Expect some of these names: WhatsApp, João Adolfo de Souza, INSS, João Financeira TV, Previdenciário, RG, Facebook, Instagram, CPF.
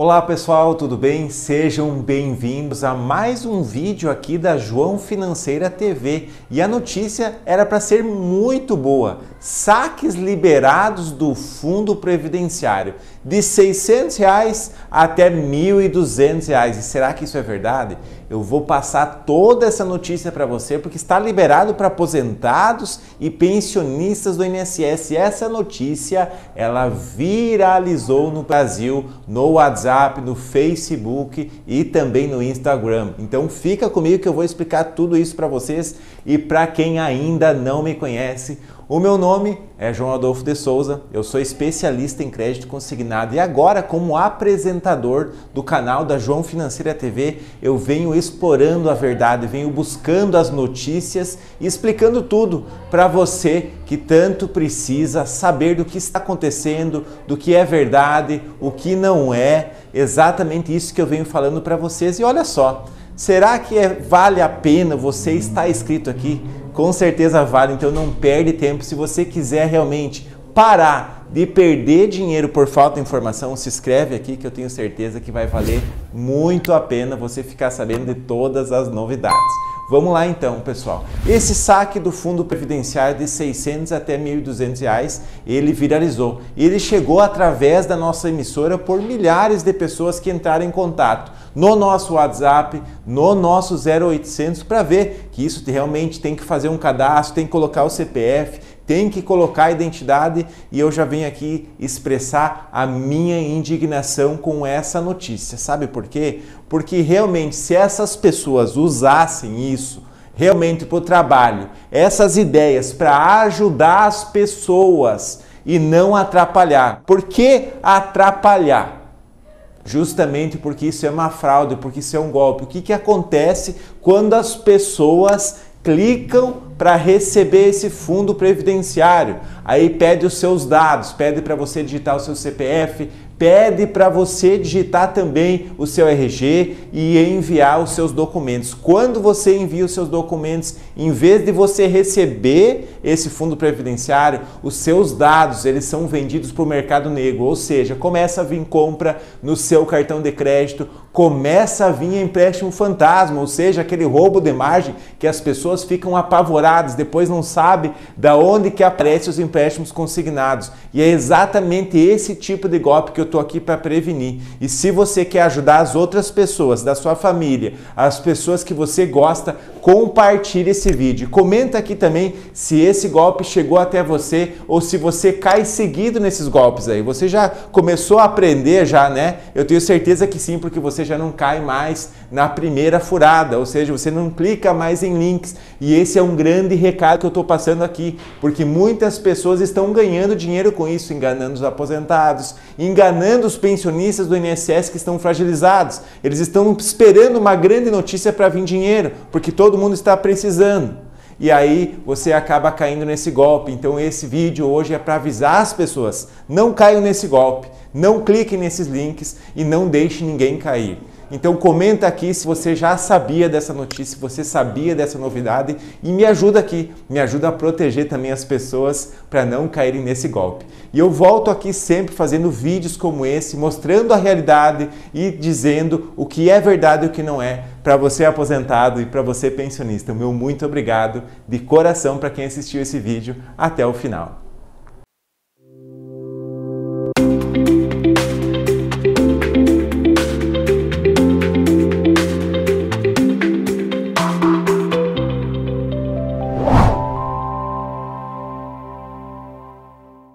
Olá pessoal, tudo bem? Sejam bem-vindos a mais um vídeo aqui da João Financeira TV. E a notícia era para ser muito boa. Saques liberados do fundo previdenciário de R$ 600 até R$ 1.200. E será que isso é verdade? Eu vou passar toda essa notícia para você porque está liberado para aposentados e pensionistas do INSS. E essa notícia ela viralizou no Brasil, no WhatsApp, no Facebook e também no Instagram. Então fica comigo que eu vou explicar tudo isso para vocês. E para quem ainda não me conhece, o meu nome é João Adolfo de Souza, eu sou especialista em crédito consignado e agora como apresentador do canal da João Financeira TV, eu venho explorando a verdade, venho buscando as notícias e explicando tudo para você que tanto precisa saber do que está acontecendo, do que é verdade, o que não é, exatamente isso que eu venho falando para vocês. E olha só, será que vale a pena você estar inscrito aqui? Com certeza vale, então não perde tempo. Se você quiser realmente parar de perder dinheiro por falta de informação, se inscreve aqui que eu tenho certeza que vai valer muito a pena você ficar sabendo de todas as novidades. Vamos lá então, pessoal. Esse saque do fundo previdenciário de R$ 600 até R$ 1.200, ele viralizou. Ele chegou através da nossa emissora por milhares de pessoas que entraram em contato no nosso WhatsApp, no nosso 0800, para ver que isso realmente tem que fazer um cadastro, tem que colocar o CPF, tem que colocar a identidade. E eu já venho aqui expressar a minha indignação com essa notícia. Sabe por quê? Porque realmente, se essas pessoas usassem isso realmente para o trabalho, essas ideias para ajudar as pessoas e não atrapalhar. Por que atrapalhar? Justamente porque isso é uma fraude, porque isso é um golpe. O que acontece quando as pessoas clicam para receber esse fundo previdenciário? Aí pede os seus dados, pede para você digitar o seu CPF, pede para você digitar também o seu RG e enviar os seus documentos. Quando você envia os seus documentos, em vez de você receber esse fundo previdenciário, os seus dados eles são vendidos para o mercado negro, ou seja, começa a vir compra no seu cartão de crédito, começa a vir empréstimo fantasma, ou seja, aquele roubo de margem que as pessoas ficam apavoradas, depois não sabe da onde que aparecem os empréstimos consignados. E é exatamente esse tipo de golpe que eu tô aqui para prevenir. E se você quer ajudar as outras pessoas da sua família, as pessoas que você gosta, compartilhe esse vídeo. Comenta aqui também se esse golpe chegou até você ou se você cai seguido nesses golpes aí. Você já começou a aprender já, né? Eu tenho certeza que sim, porque você já não cai mais na primeira furada, ou seja, você não clica mais em links. E esse é um grande recado que eu tô passando aqui, porque muitas pessoas estão ganhando dinheiro com isso, enganando os aposentados, enganando os pensionistas do INSS que estão fragilizados. Eles estão esperando uma grande notícia para vir dinheiro, porque todo mundo está precisando. E aí você acaba caindo nesse golpe. Então esse vídeo hoje é para avisar as pessoas: não caiam nesse golpe, não cliquem nesses links e não deixem ninguém cair. Então comenta aqui se você já sabia dessa notícia, se você sabia dessa novidade, e me ajuda aqui, me ajuda a proteger também as pessoas para não caírem nesse golpe. E eu volto aqui sempre fazendo vídeos como esse, mostrando a realidade e dizendo o que é verdade e o que não é, para você aposentado e para você pensionista. Meu muito obrigado de coração para quem assistiu esse vídeo até o final.